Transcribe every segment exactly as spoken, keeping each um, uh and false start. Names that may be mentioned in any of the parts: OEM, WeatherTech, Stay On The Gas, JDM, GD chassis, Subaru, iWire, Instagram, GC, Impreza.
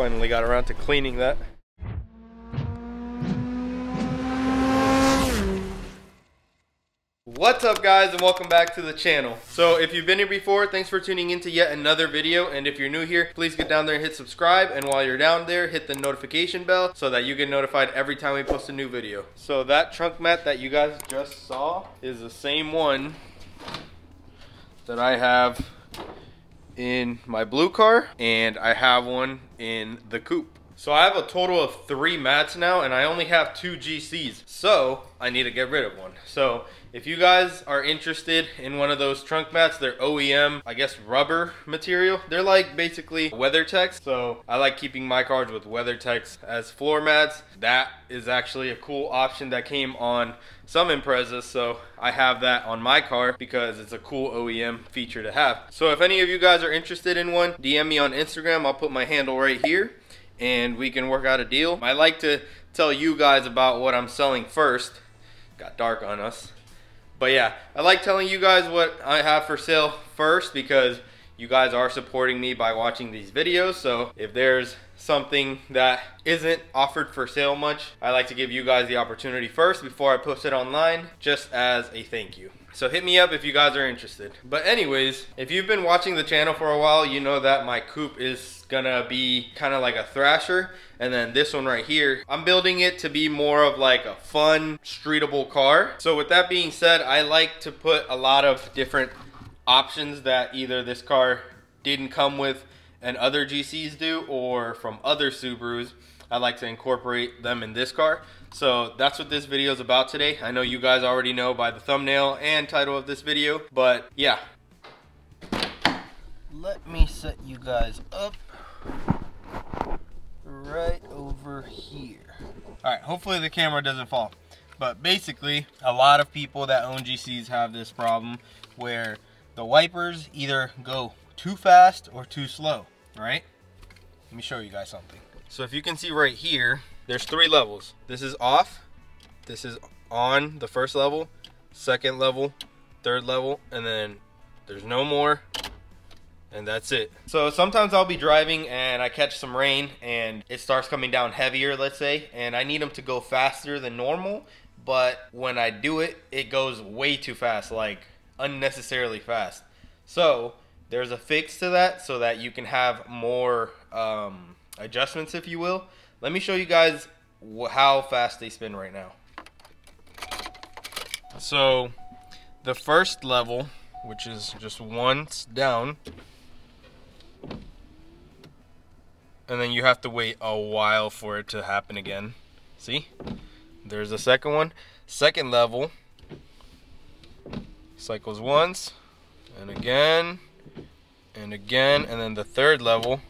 finally got around to cleaning that. What's up guys, and welcome back to the channel. So if you've been here before, thanks for tuning into yet another video, and if you're new here, please get down there and hit subscribe, and while you're down there, hit the notification bell so that you get notified every time we post a new video. So that trunk mat that you guys just saw is the same one that I have in my blue car, and I have one in the coupe. So I have a total of three mats now, and I only have two G Cs, so I need to get rid of one. So if you guys are interested in one of those trunk mats, they're O E M, I guess rubber material. They're like basically WeatherTech. So I like keeping my cars with WeatherTech as floor mats. That is actually a cool option that came on some Imprezas, so I have that on my car because it's a cool O E M feature to have. So if any of you guys are interested in one, D M me on Instagram. I'll put my handle right here, and we can work out a deal. I like to tell you guys about what I'm selling first. Got dark on us. But yeah, I like telling you guys what I have for sale first because you guys are supporting me by watching these videos. So if there's something that isn't offered for sale much, I like to give you guys the opportunity first before I post it online, just as a thank you. So hit me up if you guys are interested. But anyways, if you've been watching the channel for a while, you know that my coupe is gonna be kind of like a Thrasher. And then this one right here, I'm building it to be more of like a fun, streetable car. So with that being said, I like to put a lot of different options that either this car didn't come with and other G Cs do, or from other Subarus. I like to incorporate them in this car. So that's what this video is about today. I know you guys already know by the thumbnail and title of this video, but yeah. Let me set you guys up right over here. All right, hopefully the camera doesn't fall. But basically, a lot of people that own G Cs have this problem where the wipers either go too fast or too slow, right? Let me show you guys something. So if you can see right here, there's three levels. This is off, this is on the first level, second level, third level, and then there's no more, and that's it. So sometimes I'll be driving and I catch some rain and it starts coming down heavier, let's say, and I need them to go faster than normal, but when I do it, it goes way too fast, like unnecessarily fast. So there's a fix to that so that you can have more um, adjustments, if you will. Let me show you guys how fast they spin right now. So the first level, which is just once down, and then you have to wait a while for it to happen again. See, there's the second one. Second level cycles once and again and again, and then the third level.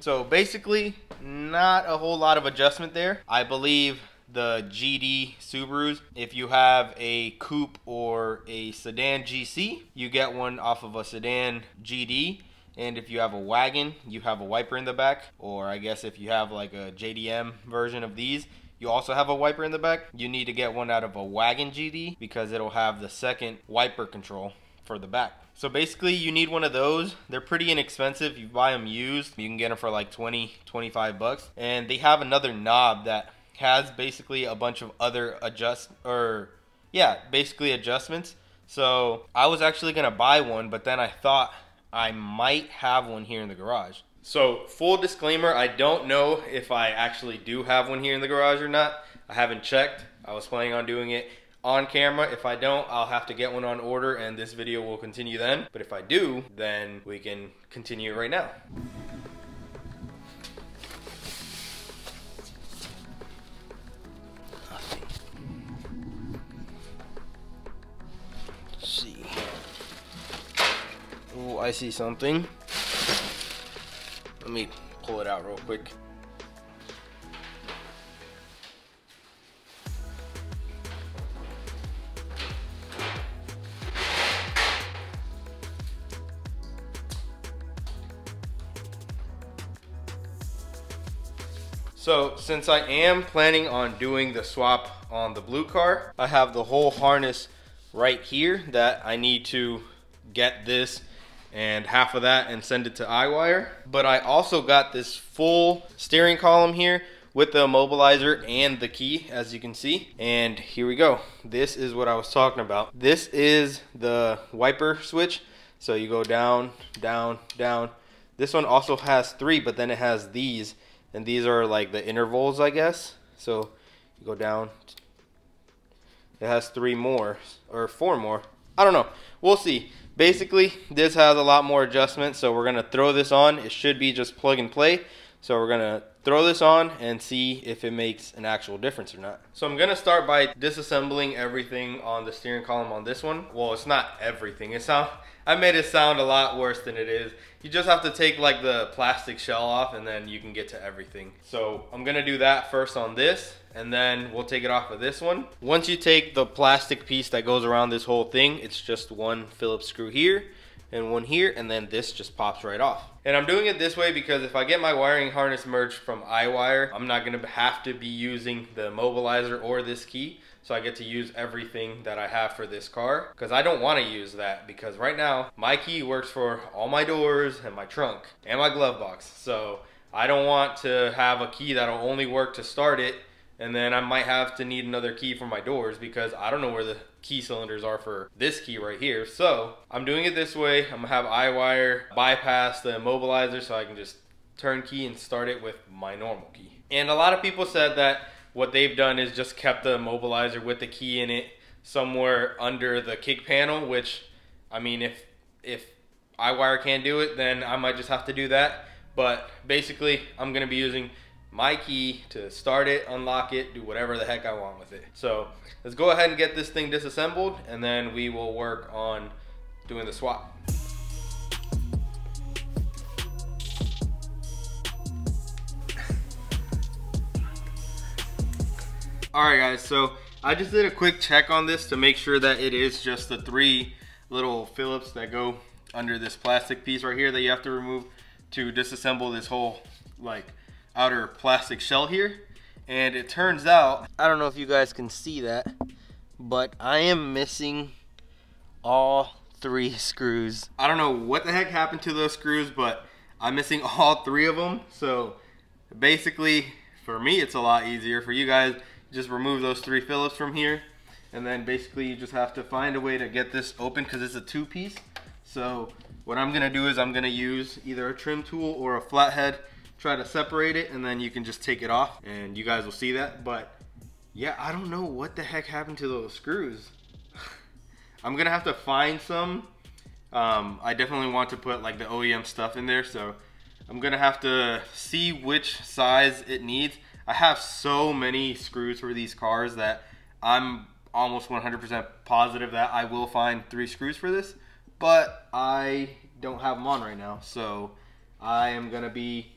So basically, not a whole lot of adjustment there. I believe the G D Subarus, if you have a coupe or a sedan G C, you get one off of a sedan G D. And if you have a wagon, you have a wiper in the back. Or I guess if you have like a J D M version of these, you also have a wiper in the back. You need to get one out of a wagon G D because it'll have the second wiper control for the back. So basically, you need one of those. They're pretty inexpensive. You buy them used, you can get them for like twenty, twenty-five bucks. And they have another knob that has basically a bunch of other adjust or yeah, basically adjustments. So I was actually gonna buy one, but then I thought I might have one here in the garage. So full disclaimer, I don't know if I actually do have one here in the garage or not. I haven't checked. I was planning on doing it on camera. If I don't, I'll have to get one on order and this video will continue then. But if I do, then we can continue right now. Let's see. Oh, I see something. Let me pull it out real quick. So since I am planning on doing the swap on the blue car, I have the whole harness right here that I need to get this and half of that and send it to iWire. But I also got this full steering column here with the immobilizer and the key, as you can see. And here we go. This is what I was talking about. This is the wiper switch. So you go down, down, down. This one also has three, but then it has these, and these are like the intervals, I guess. So you go down, it has three more or four more, I don't know, we'll see. Basically this has a lot more adjustment, so we're gonna throw this on. It should be just plug and play, so we're gonna throw this on and see if it makes an actual difference or not. So I'm gonna start by disassembling everything on the steering column on this one. Well, it's not everything. It's not, I made it sound a lot worse than it is. You just have to take like the plastic shell off and then you can get to everything. So I'm gonna do that first on this, and then we'll take it off of this one. Once you take the plastic piece that goes around this whole thing, it's just one Phillips screw here and one here, and then this just pops right off. And I'm doing it this way because if I get my wiring harness merged from iWire, I'm not gonna have to be using the immobilizer or this key. So I get to use everything that I have for this car, because I don't wanna use that, because right now my key works for all my doors and my trunk and my glove box. So I don't want to have a key that'll only work to start it, and then I might have to need another key for my doors because I don't know where the key cylinders are for this key right here. So I'm doing it this way. I'm gonna have iWire bypass the immobilizer so I can just turn key and start it with my normal key. And a lot of people said that what they've done is just kept the immobilizer with the key in it somewhere under the kick panel, which, I mean, if, if iWire can't do it, then I might just have to do that. But basically I'm gonna be using my key to start it, unlock it, do whatever the heck I want with it. So let's go ahead and get this thing disassembled, and then we will work on doing the swap. All right guys, so I just did a quick check on this to make sure that it is just the three little Phillips that go under this plastic piece right here that you have to remove to disassemble this whole like outer plastic shell here. And it turns out, I don't know if you guys can see that, but I am missing all three screws. I don't know what the heck happened to those screws, but I'm missing all three of them. So basically for me it's a lot easier. For you guys, just remove those three Phillips from here, and then basically you just have to find a way to get this open because it's a two-piece. So what I'm gonna do is I'm gonna use either a trim tool or a flathead, try to separate it, and then you can just take it off and you guys will see that. But yeah, I don't know what the heck happened to those screws. I'm gonna have to find some. um, I definitely want to put like the O E M stuff in there, so I'm gonna have to see which size it needs. I have so many screws for these cars that I'm almost one hundred percent positive that I will find three screws for this, but I don't have them on right now, so I am gonna be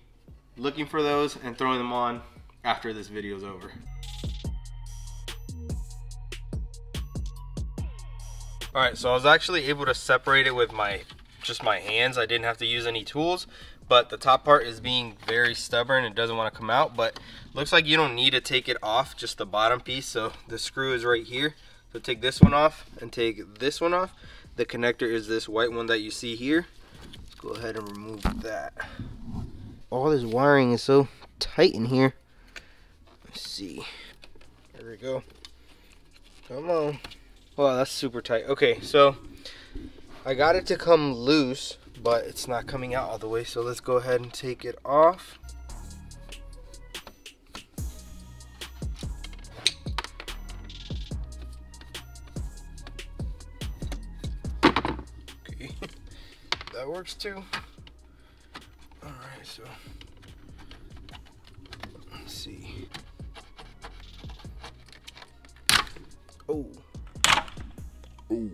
looking for those and throwing them on after this video is over. All right, so I was actually able to separate it with my, just my hands. I didn't have to use any tools, but the top part is being very stubborn. It doesn't want to come out, but looks like you don't need to take it off, just the bottom piece. So the screw is right here. So take this one off and take this one off. The connector is this white one that you see here. Let's go ahead and remove that. All this wiring is so tight in here. Let's see. There we go. Come on. Wow, that's super tight. Okay, so I got it to come loose, but it's not coming out all the way. So let's go ahead and take it off. Okay, that works too. So let's see. Oh. Oh.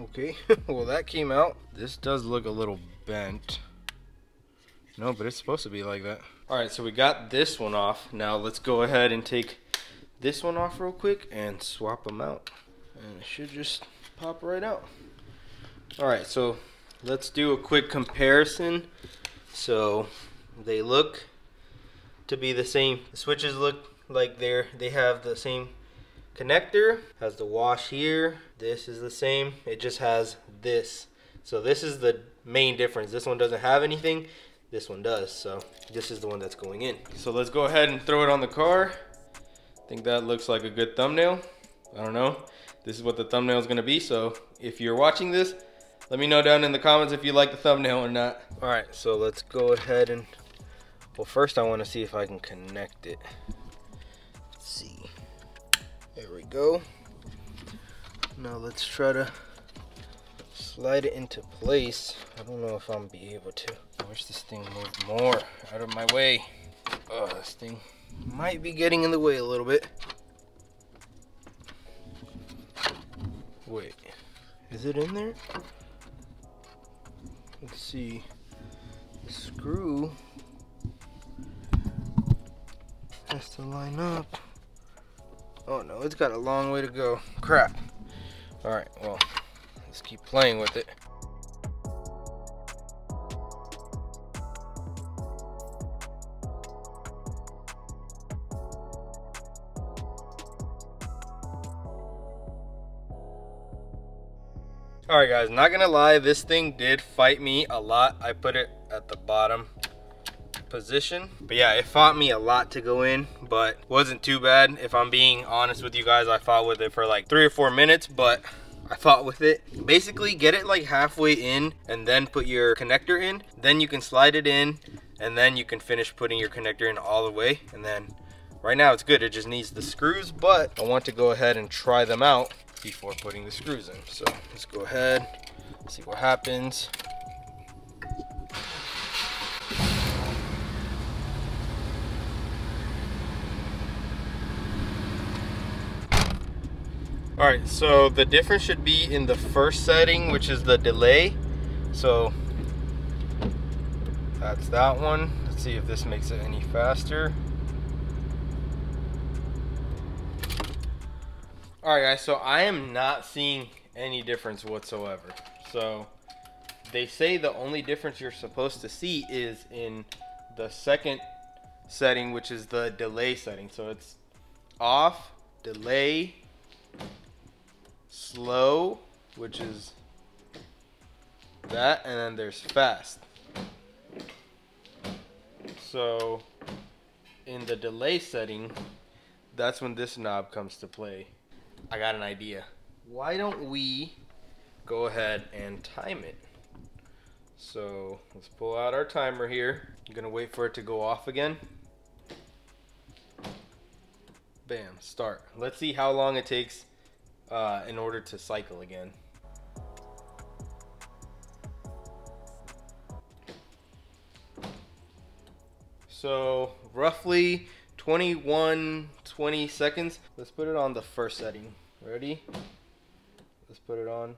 Okay. Well, that came out. This does look a little bent. No, but it's supposed to be like that. All right, so we got this one off. Now let's go ahead and take this one off real quick and swap them out. And it should just pop right out. All right, so let's do a quick comparison. So they look to be the same. The switches look like they're, they have the same connector, has the wash here. This is the same, it just has this So this is the main difference. This one doesn't have anything, this one does. So this is the one that's going in. So let's go ahead and throw it on the car. I think that looks like a good thumbnail. I don't know, this is what the thumbnail is going to be. So if you're watching this, let me know down in the comments if you like the thumbnail or not. All right, so let's go ahead and, well, first I want to see if I can connect it. Let's see, there we go. Now let's try to slide it into place. I don't know if I'm be able to. I wish this thing moved more out of my way. Oh, this thing might be getting in the way a little bit. Wait, is it in there? Let's see, the screw has to line up. Oh no, it's got a long way to go. Crap. All right, well, let's keep playing with it. All right guys, not gonna lie, this thing did fight me a lot. I put it at the bottom position, but yeah, it fought me a lot to go in, but wasn't too bad. If I'm being honest with you guys, I fought with it for like three or four minutes, but I fought with it. Basically, get it like halfway in and then put your connector in, then you can slide it in, and then you can finish putting your connector in all the way. And then right now it's good, it just needs the screws, but I want to go ahead and try them out before putting the screws in. So let's go ahead, see what happens. All right, so the difference should be in the first setting, which is the delay. So that's that one. Let's see if this makes it any faster. All right guys, so I am not seeing any difference whatsoever. So they say the only difference you're supposed to see is in the second setting, which is the delay setting. So it's off, delay, slow, which is that, and then there's fast. So in the delay setting, that's when this knob comes to play. I got an idea. Why don't we go ahead and time it? So let's pull out our timer here. I'm gonna wait for it to go off again. Bam, start. Let's see how long it takes uh, in order to cycle again. So roughly twenty-one, twenty seconds. Let's put it on the first setting. Ready? Let's put it on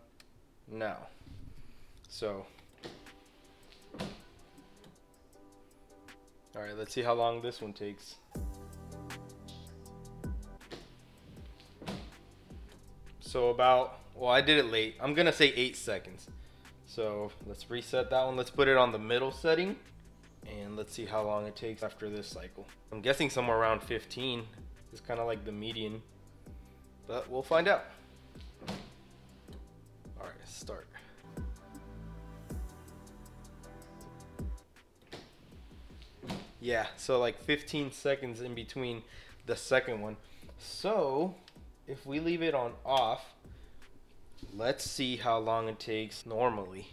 now. So, all right, let's see how long this one takes. So about, well, I did it late. I'm gonna say eight seconds. So let's reset that one. Let's put it on the middle setting. And let's see how long it takes after this cycle. I'm guessing somewhere around fifteen is kind of like the median, but we'll find out. All right, start. Yeah, so like fifteen seconds in between the second one. So if we leave it on off, let's see how long it takes normally.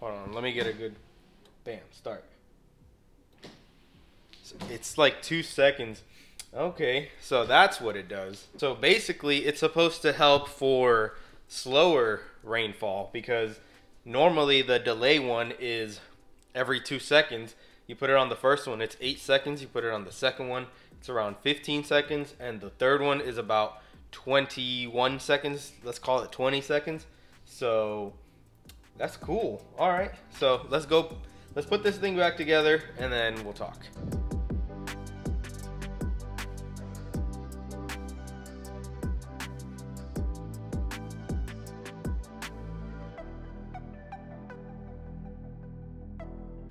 Hold on, let me get a good, bam, start. So it's like two seconds. Okay, so that's what it does. So basically it's supposed to help for slower rainfall, because normally the delay one is every two seconds. You put it on the first one, it's eight seconds. You put it on the second one, it's around fifteen seconds. And the third one is about twenty-one seconds. Let's call it twenty seconds. So that's cool. All right, so let's go, let's put this thing back together and then we'll talk.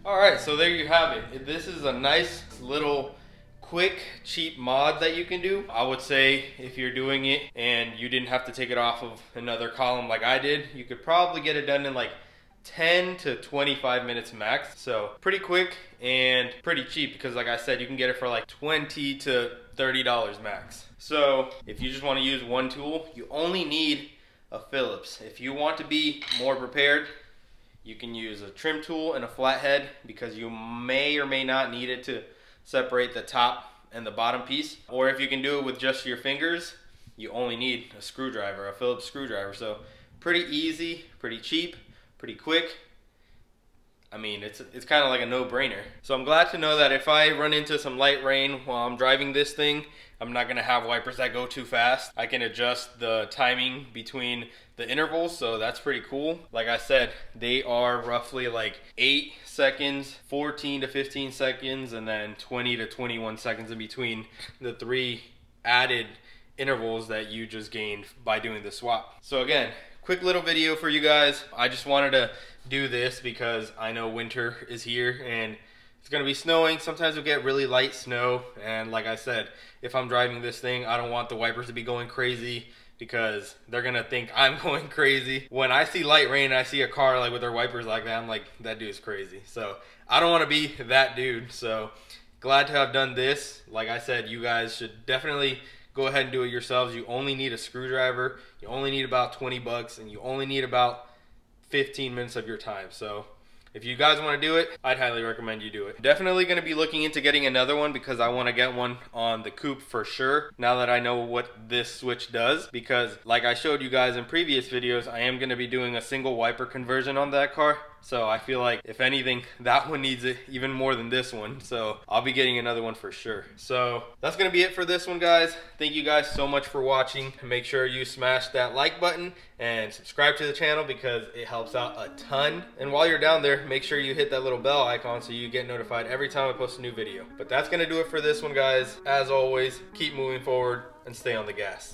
All right, so there you have it. This is a nice little quick, cheap mod that you can do. I would say if you're doing it and you didn't have to take it off of another column like I did, you could probably get it done in like ten to twenty-five minutes max. So pretty quick and pretty cheap, because like I said, you can get it for like twenty to thirty dollars max. So if you just want to use one tool, you only need a Phillips. If you want to be more prepared, you can use a trim tool and a flathead, because you may or may not need it to separate the top and the bottom piece. Or if you can do it with just your fingers, you only need a screwdriver, a Phillips screwdriver. So pretty easy, pretty cheap, pretty quick. I mean, it's it's kind of like a no-brainer. So I'm glad to know that if I run into some light rain while I'm driving this thing, I'm not gonna have wipers that go too fast. I can adjust the timing between the intervals, so that's pretty cool. Like I said, they are roughly like eight seconds, fourteen to fifteen seconds, and then twenty to twenty-one seconds in between the three added intervals that you just gained by doing the swap. So again, quick little video for you guys. I just wanted to do this because I know winter is here and it's gonna be snowing. Sometimes we'll get really light snow, and like I said, if I'm driving this thing, I don't want the wipers to be going crazy, because they're gonna think I'm going crazy. When I see light rain and I see a car like with their wipers like that, I'm like, that dude's crazy. So I don't want to be that dude. So glad to have done this. Like I said, you guys should definitely go ahead and do it yourselves. You only need a screwdriver, you only need about twenty bucks, and you only need about fifteen minutes of your time. So if you guys want to do it, I'd highly recommend you do it. Definitely going to be looking into getting another one, because I want to get one on the coupe for sure, now that I know what this switch does. Because like I showed you guys in previous videos, I am going to be doing a single wiper conversion on that car. So I feel like if anything, that one needs it even more than this one. So I'll be getting another one for sure. So that's gonna be it for this one, guys. Thank you guys so much for watching. Make sure you smash that like button and subscribe to the channel, because it helps out a ton. And while you're down there, make sure you hit that little bell icon so you get notified every time I post a new video. But that's gonna do it for this one, guys. As always, keep moving forward and stay on the gas.